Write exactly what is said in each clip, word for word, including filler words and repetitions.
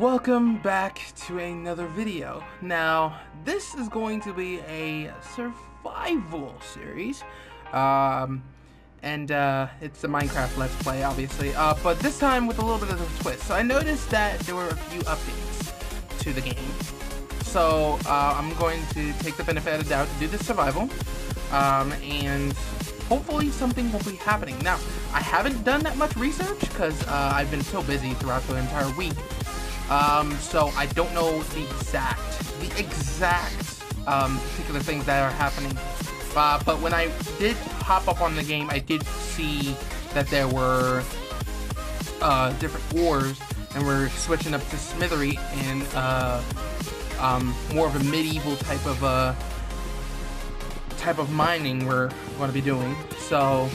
welcome back to another video. Now, this is going to be a survival series, um, and uh, it's a Minecraft Let's Play, obviously, uh, but this time with a little bit of a twist. So I noticed that there were a few updates to the game, so uh, I'm going to take the benefit of the doubt to do this survival, um, and hopefully something will be happening. Now, I haven't done that much research because uh, I've been so busy throughout the entire week. Um, so I don't know the exact, the exact um, particular things that are happening. Uh, but when I did hop up on the game, I did see that there were uh, different ores, and we're switching up to smithery and uh, um, more of a medieval type of uh, type of mining we're going to be doing. So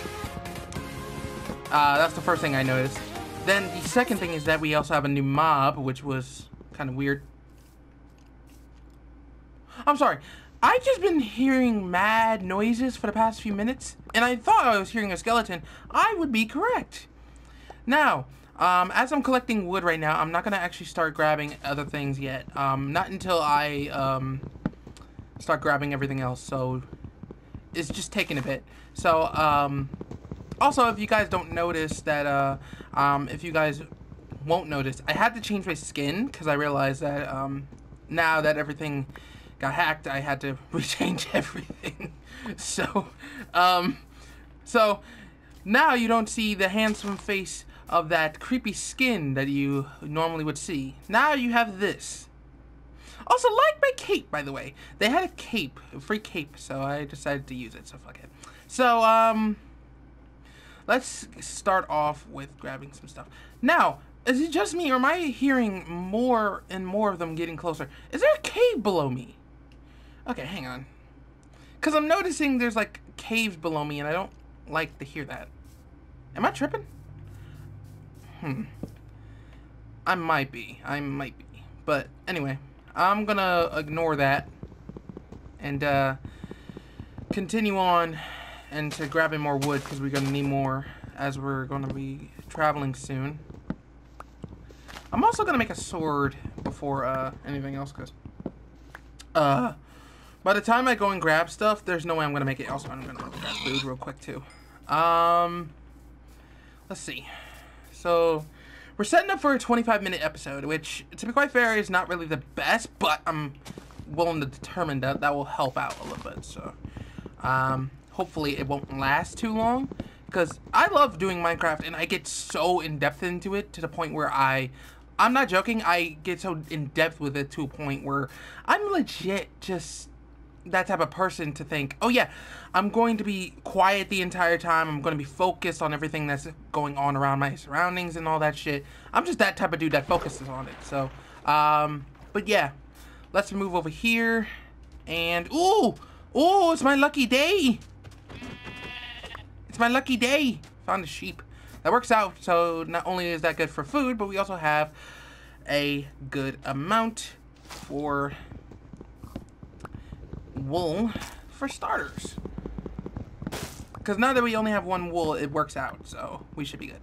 uh, that's the first thing I noticed. Then the second thing is that we also have a new mob, which was kind of weird. I'm sorry. I've just been hearing mad noises for the past few minutes, and I thought I was hearing a skeleton. I would be correct. Now, um, as I'm collecting wood right now, I'm not going to actually start grabbing other things yet. Um, not until I um, start grabbing everything else, so it's just taking a bit. So, um... also, if you guys don't notice that, uh, um, if you guys won't notice, I had to change my skin because I realized that, um, now that everything got hacked, I had to rechange everything. so, um, so now you don't see the handsome face of that creepy skin that you normally would see. Now you have this. Also, like my cape, by the way. They had a cape, a free cape, so I decided to use it, so fuck it. So, um... let's start off with grabbing some stuff. Now, is it just me, or am I hearing more and more of them getting closer? Is there a cave below me? Okay, hang on. Because I'm noticing there's, like, caves below me, and I don't like to hear that. Am I tripping? Hmm. I might be. I might be. But, anyway, I'm going to ignore that and uh, continue on and to grabbing more wood, because we're going to need more as we're going to be traveling soon. I'm also going to make a sword before uh, anything else, because uh, by the time I go and grab stuff, there's no way I'm going to make it. Also, I'm going to grab food real quick, too. Um, let's see. So, we're setting up for a twenty-five minute episode, which, to be quite fair, is not really the best, but I'm willing to determine that that will help out a little bit, so um... hopefully it won't last too long, because I love doing Minecraft, and I get so in-depth into it to the point where I, I'm not joking, I get so in-depth with it to a point where I'm legit just that type of person to think, oh yeah, I'm going to be quiet the entire time, I'm going to be focused on everything that's going on around my surroundings and all that shit. I'm just that type of dude that focuses on it, so, um, but yeah, let's move over here, and, ooh, ooh, it's my lucky day! It's my lucky day. Found a sheep. That works out. So not only is that good for food, but we also have a good amount for wool for starters. Because now that we only have one wool, it works out. So we should be good.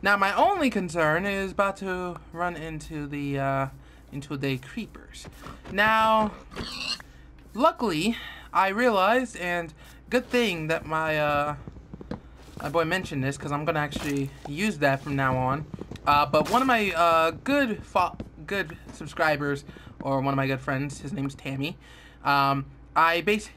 Now my only concern is about to run into the uh, into the creepers. Now, luckily, I realized, and good thing that my uh, my boy mentioned this, because I'm gonna actually use that from now on. Uh, but one of my uh, good good subscribers, or one of my good friends, his name's Tammy. Um, I bas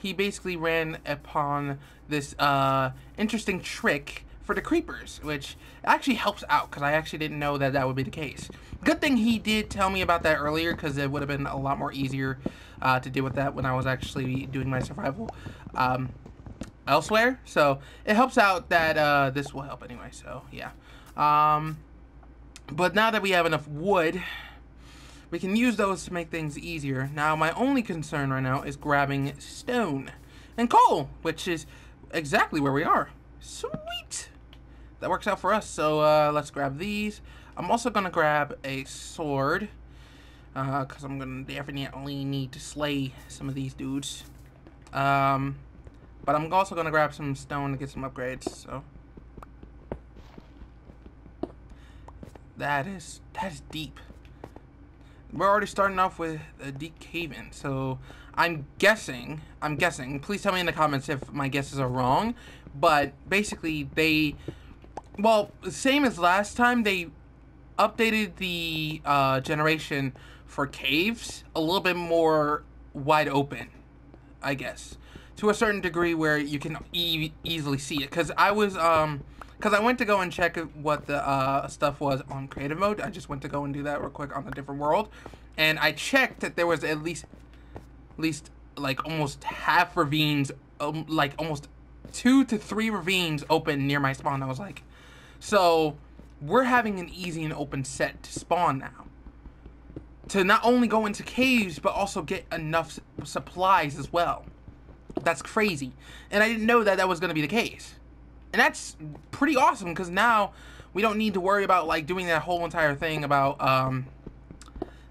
he basically ran upon this uh, interesting trick for the creepers, which actually helps out, because I actually didn't know that that would be the case. Good thing he did tell me about that earlier, because it would have been a lot more easier uh, to deal with that when I was actually doing my survival um, elsewhere. So it helps out that uh, this will help anyway. So yeah. Um, but now that we have enough wood, we can use those to make things easier. Now my only concern right now is grabbing stone and coal, which is exactly where we are. Sweet. That works out for us. So uh, let's grab these. I'm also going to grab a sword, because uh, I'm going to definitely need to slay some of these dudes. Um, but I'm also going to grab some stone to get some upgrades, so. that is that is deep. We're already starting off with a deep cave-in, so I'm guessing, I'm guessing, please tell me in the comments if my guesses are wrong, but basically they, well, same as last time, they updated the uh, generation for caves a little bit more wide open, I guess, to a certain degree where you can e easily see it, because I was, um, because I went to go and check what the uh, stuff was on creative mode. I just went to go and do that real quick on a different world. And I checked that there was at least, at least like almost half ravines, um, like almost two to three ravines open near my spawn. I was like, so we're having an easy and open set to spawn now. To not only go into caves, but also get enough supplies as well. That's crazy. And I didn't know that that was going to be the case. And that's pretty awesome, because now we don't need to worry about, like, doing that whole entire thing about, um,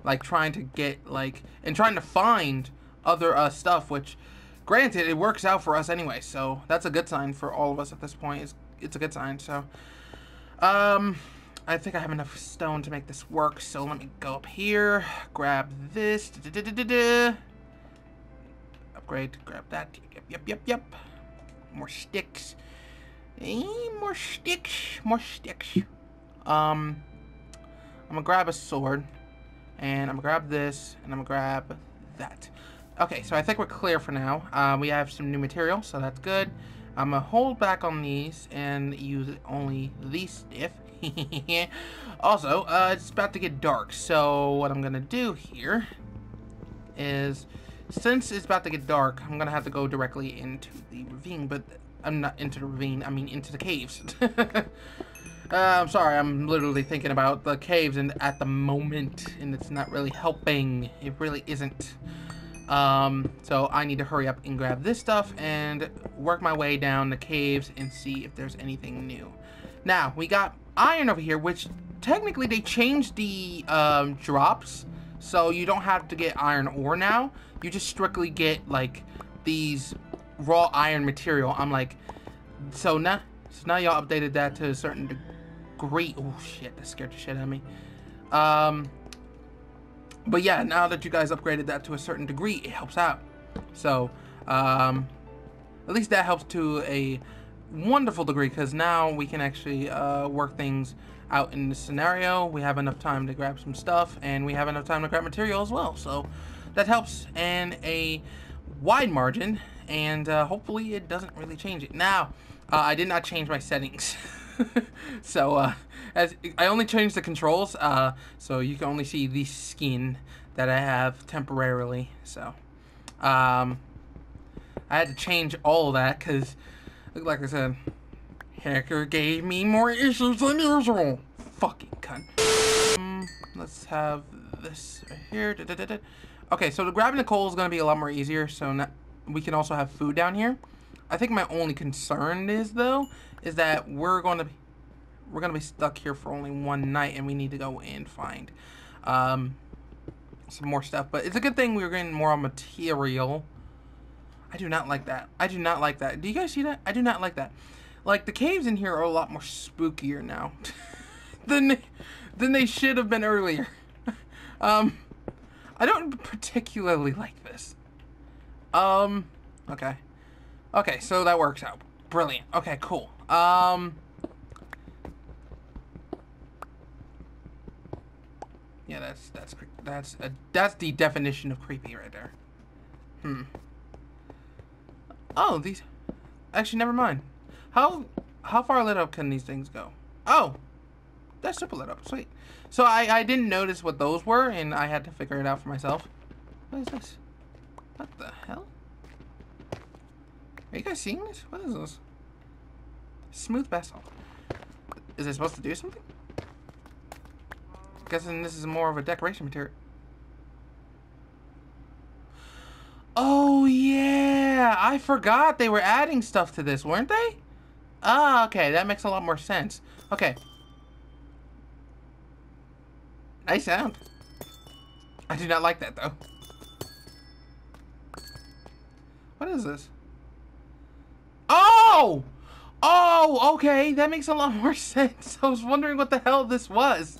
like, trying to get, like, and trying to find other uh, stuff, which, granted, it works out for us anyway, so that's a good sign for all of us at this point. It's, it's a good sign, so. Um, I think I have enough stone to make this work, so let me go up here, grab this, da-da-da-da-da. Upgrade, grab that, yep, yep, yep, yep, more sticks. More sticks, more sticks. Um, I'm gonna grab a sword, and I'm gonna grab this, and I'm gonna grab that. Okay, so I think we're clear for now. Uh, we have some new material, so that's good. I'm gonna hold back on these and use only these stiff. Also, uh, it's about to get dark, so what I'm gonna do here is, since it's about to get dark, I'm gonna have to go directly into the ravine, but I'm not into the ravine, I mean into the caves. uh, I'm sorry, I'm literally thinking about the caves and at the moment, and it's not really helping. It really isn't. Um, so I need to hurry up and grab this stuff and work my way down the caves and see if there's anything new. Now, we got iron over here, which technically they changed the um, drops, so you don't have to get iron ore now. You just strictly get, like, these raw iron material. I'm like, so now, so now y'all updated that to a certain degree. Oh shit, that scared the shit out of me. Um, but yeah, now that you guys upgraded that to a certain degree, it helps out. So, um, at least that helps to a wonderful degree, because now we can actually uh, work things out in this scenario. We have enough time to grab some stuff, and we have enough time to grab material as well. So that helps in a wide margin. And uh, hopefully it doesn't really change it. Now, uh, I did not change my settings. So, uh, as I only changed the controls, uh, so you can only see the skin that I have temporarily. So, um, I had to change all that because, like I said, hacker gave me more issues than usual. Fucking cunt. Um, let's have this right here. Da, da, da, da. Okay, so the grabbing the coal is going to be a lot more easier, so not... We can also have food down here. I think my only concern is though is that we're going to be, we're going to be stuck here for only one night, and we need to go and find um, some more stuff. But it's a good thing we're getting more on material. I do not like that. I do not like that. Do you guys see that? I do not like that. Like, the caves in here are a lot more spookier now than they, than they should have been earlier. um, I don't particularly like this. Um, okay. Okay, so that works out. Brilliant. Okay, cool. Um, yeah, that's, that's, that's, a, that's the definition of creepy right there. Hmm. Oh, these, actually, never mind. How, how far lit up can these things go? Oh, that's super lit up. Sweet. So I, I didn't notice what those were, and I had to figure it out for myself. What is this? What the hell? Are you guys seeing this? What is this? Smooth basalt. Is it supposed to do something? I'm guessing this is more of a decoration material. Oh yeah! I forgot they were adding stuff to this, weren't they? Ah, okay. That makes a lot more sense. Okay. Nice sound. I do not like that though. What is this? Oh! Oh, okay. That makes a lot more sense. I was wondering what the hell this was.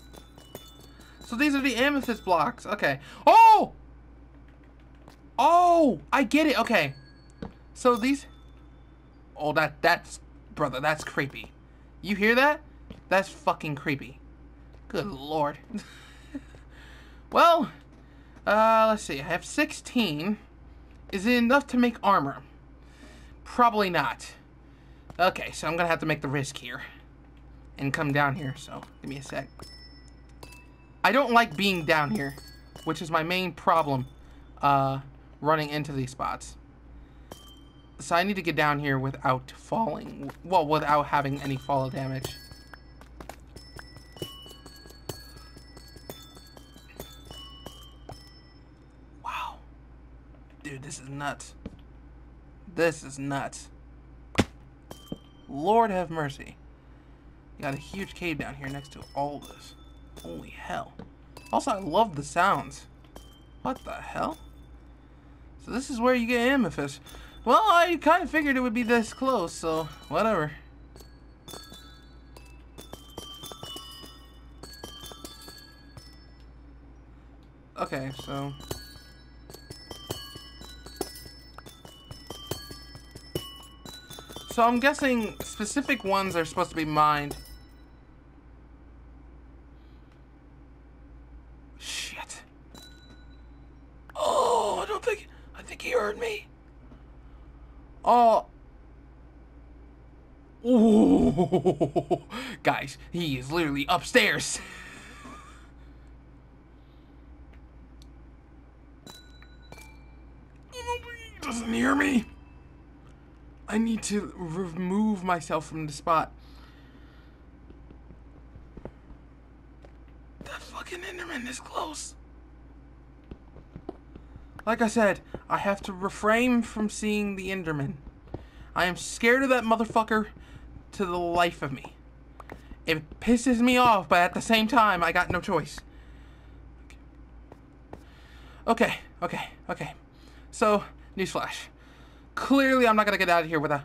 So these are the amethyst blocks. Okay. Oh! Oh! I get it. Okay. So these... Oh, that that's... Brother, that's creepy. You hear that? That's fucking creepy. Good lord. Well, uh, let's see. I have sixteen. Is it enough to make armor? Probably not. Okay, so I'm gonna have to make the risk here. And come down here, so give me a sec. I don't like being down here, which is my main problem, uh, running into these spots. So I need to get down here without falling. Well, without having any fall damage. Wow. Dude, this is nuts. This is nuts. Lord have mercy. You got a huge cave down here next to all this. Holy hell. Also, I love the sounds. What the hell? So this is where you get amethyst. Well, I kind of figured it would be this close, so whatever. Okay, so... So I'm guessing specific ones are supposed to be mined. Shit. Oh, I don't think... I think he heard me. Oh. Ooh. Guys, he is literally upstairs. He doesn't hear me. I need to remove myself from the spot. That fucking Enderman is close. Like I said, I have to refrain from seeing the Enderman. I am scared of that motherfucker to the life of me. It pisses me off, but at the same time, I got no choice. Okay, okay, okay. So, newsflash. Clearly, I'm not gonna get out of here without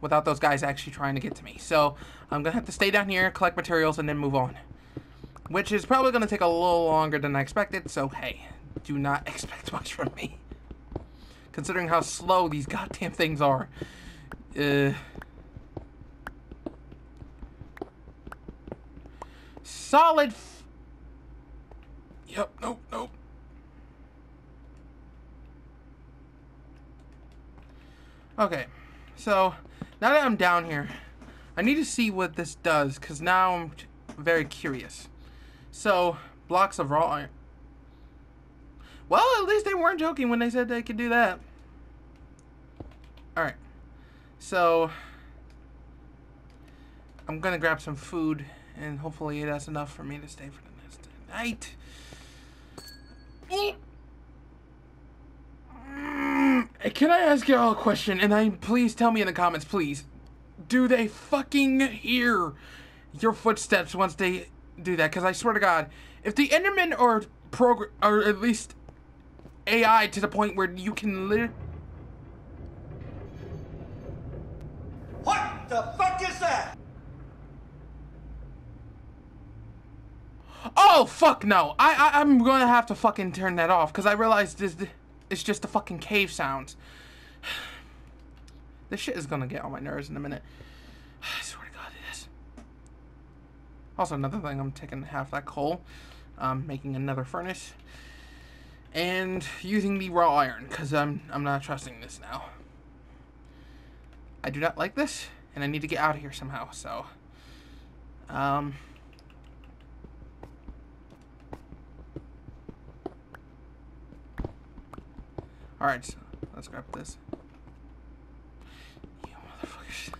without those guys actually trying to get to me. So I'm gonna have to stay down here, collect materials, and then move on, which is probably gonna take a little longer than I expected. So hey, do not expect much from me, considering how slow these goddamn things are. Uh, solid. F yep. Nope. Nope. Okay, so now that I'm down here, I need to see what this does, because now I'm very curious. So, blocks of raw iron. Well, at least they weren't joking when they said they could do that. Alright, so I'm going to grab some food, and hopefully that's enough for me to stay for the next night. Eat. Can I ask y'all a question? And I please tell me in the comments, please. Do they fucking hear your footsteps once they do that? Because I swear to God, if the Endermen are progr or at least A I to the point where you can literally... What the fuck is that? Oh fuck no! I, I I'm gonna have to fucking turn that off because I realized this. It's just the fucking cave sounds. This shit is gonna get on my nerves in a minute. I swear to God it is. Also, another thing, I'm taking half that coal, um, making another furnace, and using the raw iron, because I'm, I'm not trusting this now. I do not like this, and I need to get out of here somehow, so... Um... Alright, so let's grab this. You motherfuckers.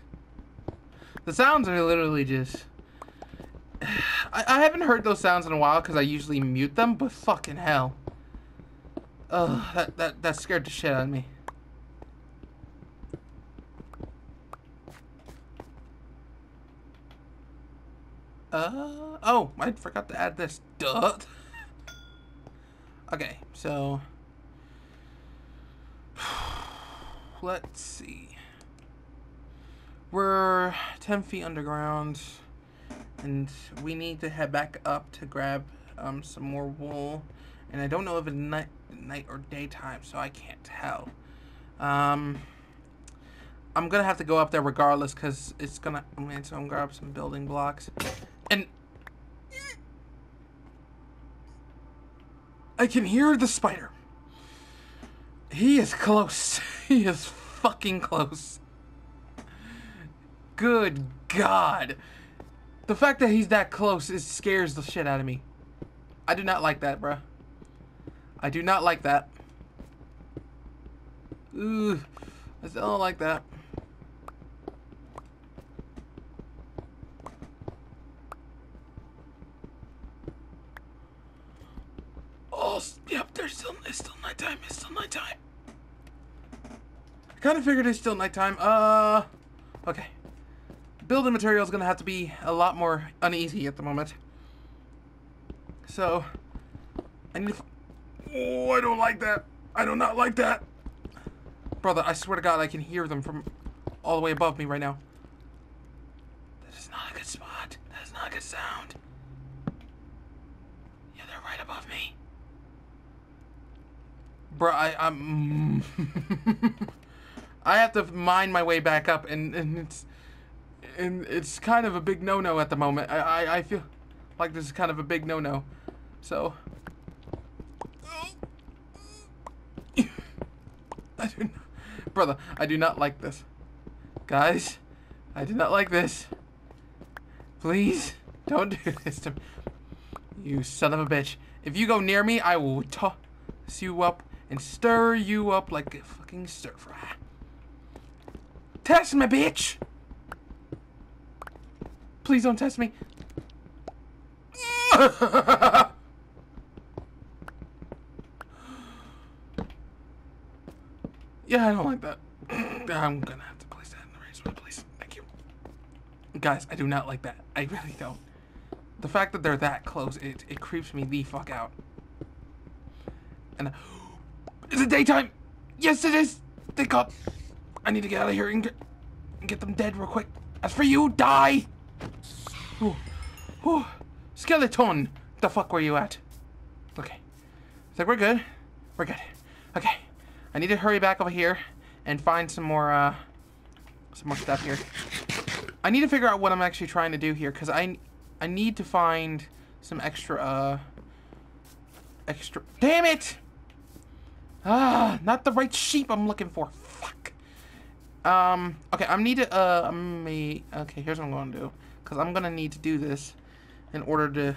The sounds are literally just... I, I haven't heard those sounds in a while because I usually mute them, but fucking hell. Ugh, that, that, that scared the shit out of me. Uh, oh, I forgot to add this. Duh. Okay, so... Let's see. We're ten feet underground, and we need to head back up to grab um, some more wool. And I don't know if it's night, night or daytime, so I can't tell. Um, I'm gonna have to go up there regardless, cause it's gonna. I mean, so I'm gonna grab some building blocks, and I can hear the spider. He is close. He is fucking close. Good God, the fact that he's that close, it scares the shit out of me. I do not like that, bruh. I do not like that. Ooh, I still don't like that. Oh, yep, there's still, it's still nighttime, it's still nighttime. I kind of figured it's still nighttime. Uh, okay. Building material is going to have to be a lot more uneasy at the moment. So, I need to... Oh, I don't like that. I do not like that. Brother, I swear to God, I can hear them from all the way above me right now. That is not a good spot. That is not a good sound. Yeah, they're right above me. Bruh, I, I'm... I have to mine my way back up, and, and it's... And it's kind of a big no-no at the moment. I, I, I feel like this is kind of a big no-no. So... I do not, brother, I do not like this. Guys, I do not like this. Please, don't do this to me. You son of a bitch. If you go near me, I will toss you up and stir you up like a fucking stir fry. Test me, bitch! Please don't test me. Yeah, I don't like that. I'm gonna have to place that in the rain spot, please. Thank you. Guys, I do not like that. I really don't. The fact that they're that close, it, it creeps me the fuck out. And... Uh, is it daytime? Yes, it is! Thank God. I need to get out of here and get, and get them dead real quick. As for you, die! Ooh. Ooh. Skeleton! The fuck were you at? Okay. So we're good. We're good. Okay. I need to hurry back over here and find some more, uh, some more stuff here. I need to figure out what I'm actually trying to do here, because I, I need to find some extra, uh, extra... Damn it! Ah, not the right sheep I'm looking for. Fuck. Um, okay, I need to, uh, I'm a, okay, here's what I'm going to do, because I'm going to need to do this in order to...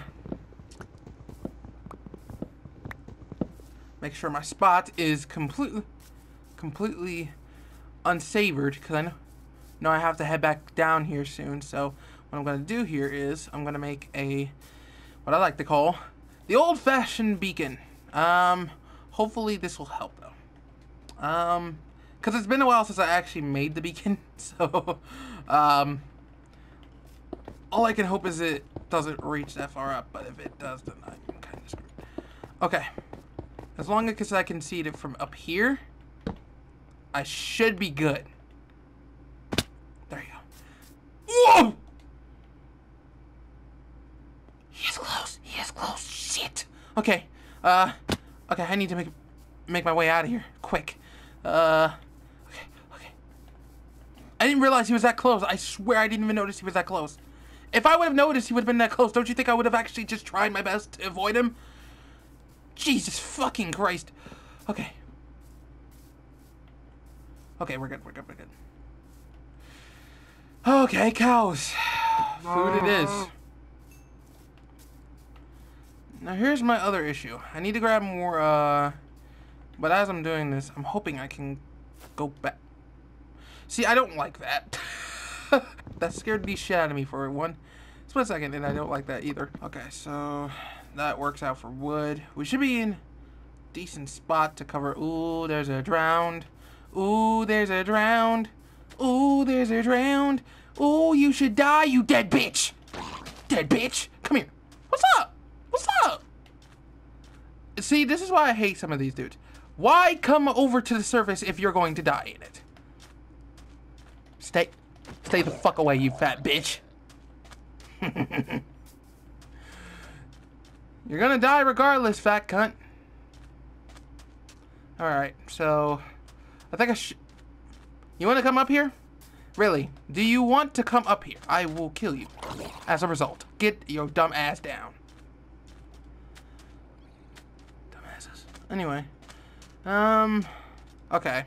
Make sure my spot is completely, completely unsavored, because I know, know I have to head back down here soon. So what I'm going to do here is I'm going to make a, what I like to call, the old-fashioned beacon. Um, hopefully this will help, though. Um, because it's been a while since I actually made the beacon, so um, all I can hope is it doesn't reach that far up, but if it does, then I'm kind of screwed. Okay. As long as I can see it from up here, I should be good. There you go. Whoa! He is close. He is close. Shit. Okay. Uh. Okay. I need to make make my way out of here quick. Uh. Okay. Okay. I didn't realize he was that close. I swear I didn't even notice he was that close. If I would have noticed he would have been that close, don't you think I would have actually just tried my best to avoid him? Jesus fucking Christ. Okay. Okay, we're good, we're good, we're good. Okay, cows. Food it is. Now here's my other issue. I need to grab more, uh... But as I'm doing this, I'm hoping I can go back. See, I don't like that. That scared the shit out of me for one split second, and I don't like that either. Okay, so... That works out for wood. We should be in decent spot to cover. Ooh, there's a drowned. Ooh, there's a drowned. Ooh, there's a drowned. Ooh, you should die, you dead bitch. Dead bitch. Come here. What's up? What's up? See, this is why I hate some of these dudes. Why come over to the surface if you're going to die in it? Stay. Stay the fuck away, you fat bitch. You're gonna die regardless, fat cunt. Alright, so... I think I should... You want to come up here? Really? Do you want to come up here? I will kill you. As a result. Get your dumb ass down. Dumbasses. Anyway. Um... Okay.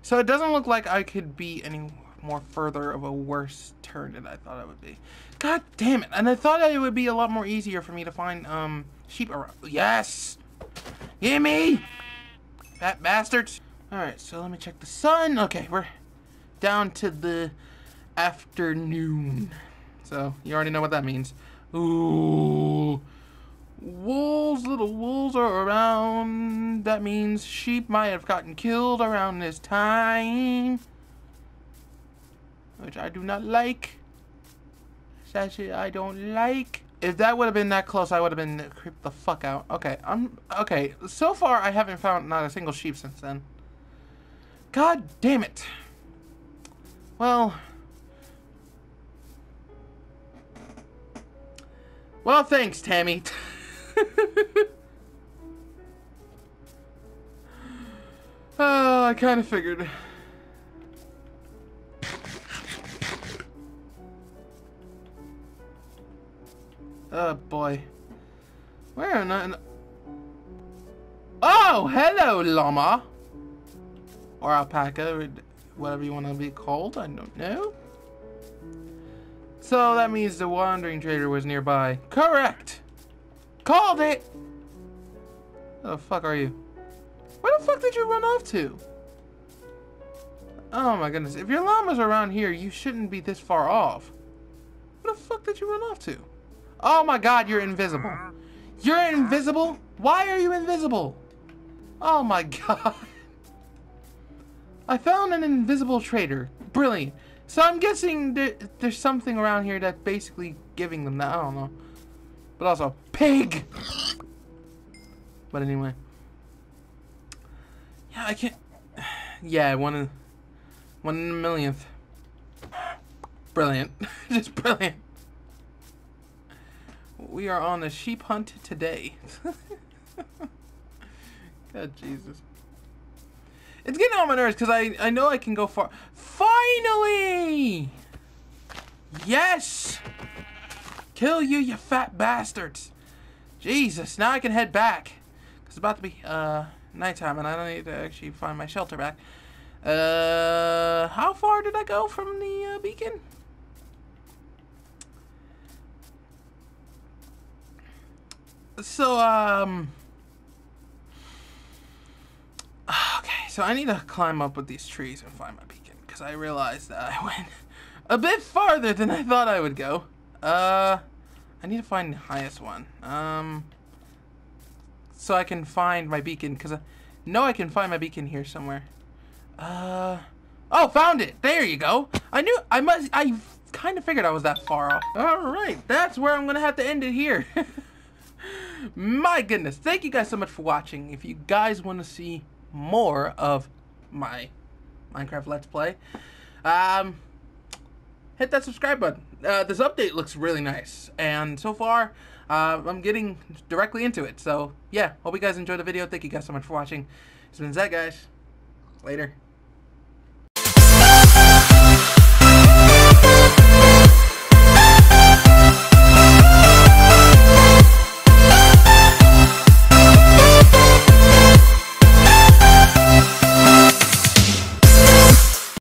So it doesn't look like I could be any more further of a worse turn than I thought I would be. God damn it. And I thought that it would be a lot more easier for me to find, um, sheep around. Yes! Gimme! Fat bastards. Alright, so let me check the sun. Okay, we're down to the afternoon. So, you already know what that means. Ooh. Wolves, little wolves are around. That means sheep might have gotten killed around this time. Which I do not like. That shit I don't like. If that would have been that close, I would have been creeped the fuck out. Okay, I'm okay. So far, I haven't found not a single sheep since then. God damn it. Well. Well, thanks, Tammy. Oh, I kind of figured. Oh boy. Where are not? Oh, hello, llama. Or alpaca, or whatever you want to be called. I don't know. So that means the wandering trader was nearby. Correct. Called it. Where the fuck are you? Where the fuck did you run off to? Oh my goodness. If your llama's around here, you shouldn't be this far off. Where the fuck did you run off to? Oh my god, you're invisible. You're invisible? Why are you invisible? Oh my god. I found an invisible trader. Brilliant. So I'm guessing there, there's something around here that's basically giving them that. I don't know. But also, pig! But anyway. Yeah, I can't... Yeah, one in, one in a millionth. Brilliant. Just brilliant. We are on a sheep hunt today. God, Jesus. It's getting on my nerves because I, I know I can go far. Finally! Yes! Kill you, you fat bastards. Jesus, now I can head back. It's about to be uh, nighttime and I don't need to actually find my shelter back. Uh, how far did I go from the uh, beacon? So, um, okay, so I need to climb up with these trees and find my beacon, because I realized that I went a bit farther than I thought I would go. Uh, I need to find the highest one, um, so I can find my beacon, because I know I can find my beacon here somewhere. Uh, oh, found it! There you go! I knew, I must, I kind of figured I was that far off. Alright, that's where I'm going to have to end it here. My goodness, thank you guys so much for watching. If you guys want to see more of my Minecraft Let's Play, um, hit that subscribe button. Uh, this update looks really nice, and so far, uh, I'm getting directly into it. So, yeah, hope you guys enjoyed the video. Thank you guys so much for watching. It's been Zach, guys. Later.